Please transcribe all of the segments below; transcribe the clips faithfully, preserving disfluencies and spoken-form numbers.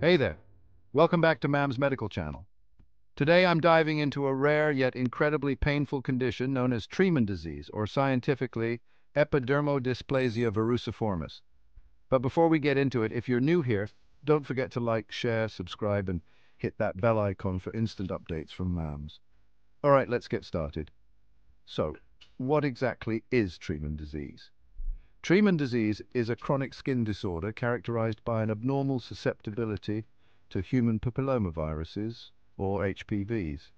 Hey there, welcome back to MAMS Medical Channel. Today I'm diving into a rare yet incredibly painful condition known as Treeman disease, or scientifically, Epidermodysplasia verruciformis. But before we get into it, if you're new here, don't forget to like, share, subscribe, and hit that bell icon for instant updates from MAMS. All right, let's get started. So, what exactly is Treeman disease? Treeman disease is a chronic skin disorder characterized by an abnormal susceptibility to human papillomaviruses, or H P Vs.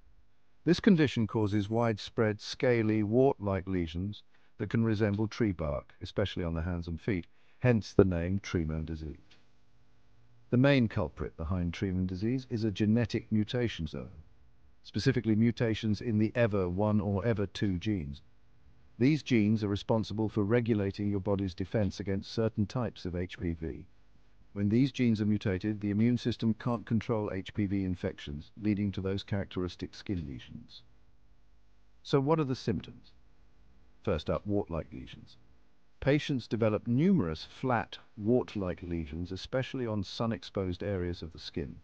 This condition causes widespread, scaly, wart-like lesions that can resemble tree bark, especially on the hands and feet, hence the name Treeman disease. The main culprit behind Treeman disease is a genetic mutation zone, specifically mutations in the E V E R one or E V E R two genes. These genes are responsible for regulating your body's defense against certain types of H P V. When these genes are mutated, the immune system can't control H P V infections, leading to those characteristic skin lesions. So what are the symptoms? First up, wart-like lesions. Patients develop numerous flat, wart-like lesions, especially on sun-exposed areas of the skin.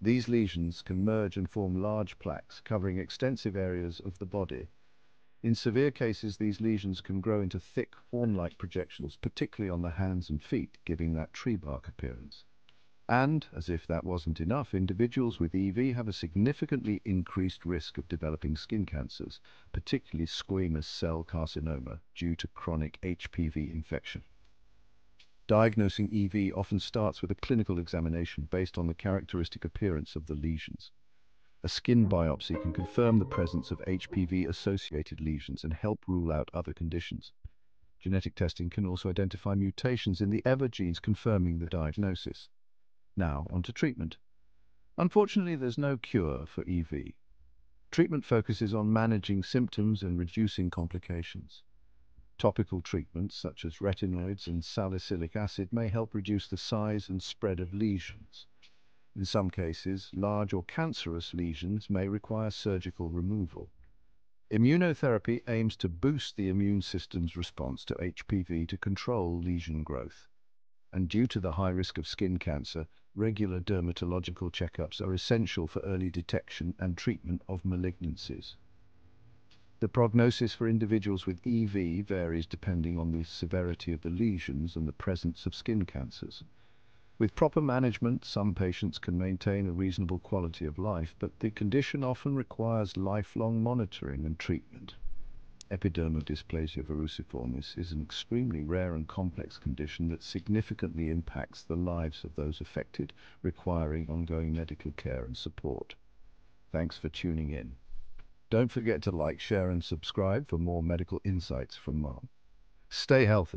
These lesions can merge and form large plaques covering extensive areas of the body. In severe cases, these lesions can grow into thick, horn-like projections, particularly on the hands and feet, giving that tree bark appearance. And, as if that wasn't enough, individuals with E V have a significantly increased risk of developing skin cancers, particularly squamous cell carcinoma, due to chronic H P V infection. Diagnosing E V often starts with a clinical examination based on the characteristic appearance of the lesions. A skin biopsy can confirm the presence of H P V-associated lesions and help rule out other conditions. Genetic testing can also identify mutations in the E V E R genes, confirming the diagnosis. Now, on to treatment. Unfortunately, there's no cure for E V. Treatment focuses on managing symptoms and reducing complications. Topical treatments such as retinoids and salicylic acid may help reduce the size and spread of lesions. In some cases, large or cancerous lesions may require surgical removal. Immunotherapy aims to boost the immune system's response to H P V to control lesion growth. And due to the high risk of skin cancer, regular dermatological checkups are essential for early detection and treatment of malignancies. The prognosis for individuals with E V varies depending on the severity of the lesions and the presence of skin cancers. With proper management, some patients can maintain a reasonable quality of life, but the condition often requires lifelong monitoring and treatment. Epidermodysplasia verruciformis is an extremely rare and complex condition that significantly impacts the lives of those affected, requiring ongoing medical care and support. Thanks for tuning in. Don't forget to like, share, and subscribe for more medical insights from MAMS. Stay healthy.